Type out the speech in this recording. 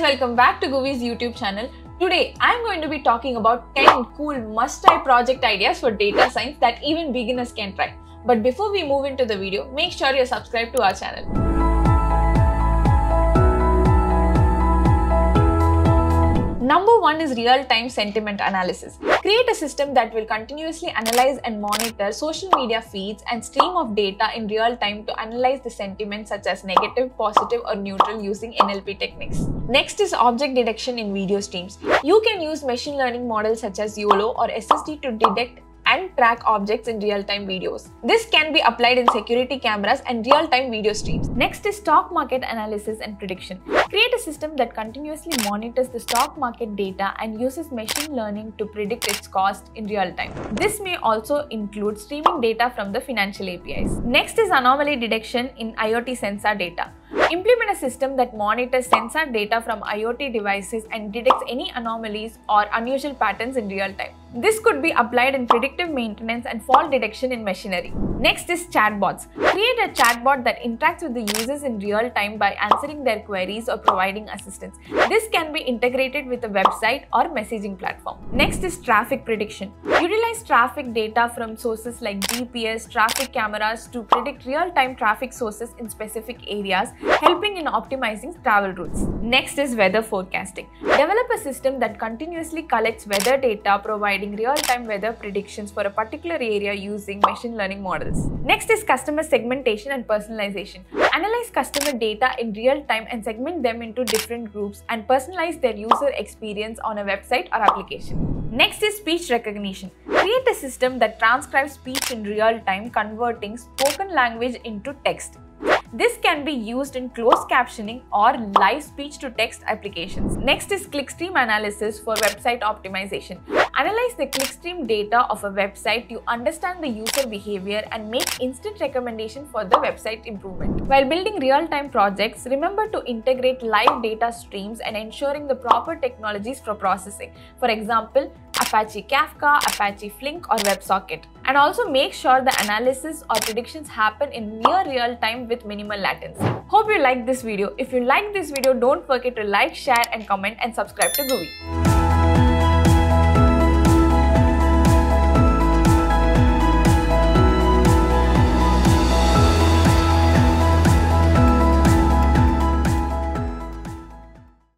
guys, welcome back to GUVI's YouTube channel. Today, I'm going to be talking about 10 cool must-try project ideas for data science that even beginners can try. But before we move into the video, make sure you're subscribed to our channel. Number one is real-time sentiment analysis. Create a system that will continuously analyze and monitor social media feeds and stream of data in real time to analyze the sentiments such as negative, positive or neutral using NLP techniques. Next is object detection in video streams. You can use machine learning models such as YOLO or SSD to detect and track objects in real-time videos. This can be applied in security cameras and real-time video streams. Next is stock market analysis and prediction. Create a system that continuously monitors the stock market data and uses machine learning to predict its cost in real-time. This may also include streaming data from the financial APIs. Next is anomaly detection in IoT sensor data. Implement a system that monitors sensor data from IoT devices and detects any anomalies or unusual patterns in real time. This could be applied in predictive maintenance and fault detection in machinery. Next is chatbots. Create a chatbot that interacts with the users in real time by answering their queries or providing assistance. This can be integrated with a website or messaging platform. Next is traffic prediction. Utilize traffic data from sources like GPS, traffic cameras to predict real-time traffic sources in specific areas, helping in optimizing travel routes. Next is weather forecasting. Develop a system that continuously collects weather data, providing real-time weather predictions for a particular area using machine learning models. Next is customer segmentation and personalization. Analyze customer data in real-time and segment them into different groups and personalize their user experience on a website or application. Next is speech recognition. Create a system that transcribes speech in real-time, converting spoken language into text. This can be used in closed captioning or live speech-to-text applications. Next is clickstream analysis for website optimization. Analyze the clickstream data of a website to understand the user behavior and make instant recommendation for the website improvement. While building real-time projects, remember to integrate live data streams and ensuring the proper technologies for processing. For example, Apache Kafka, Apache Flink or WebSocket. And also make sure the analysis or predictions happen in near real time with minimal latency. Hope you liked this video. If you liked this video, don't forget to like, share and comment and subscribe to GUVI.